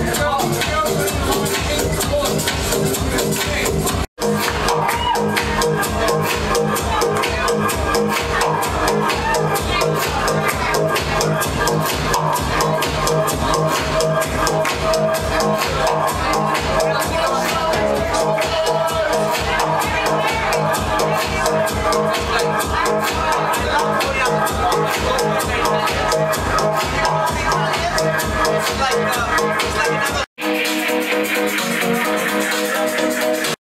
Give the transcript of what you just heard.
Let's go.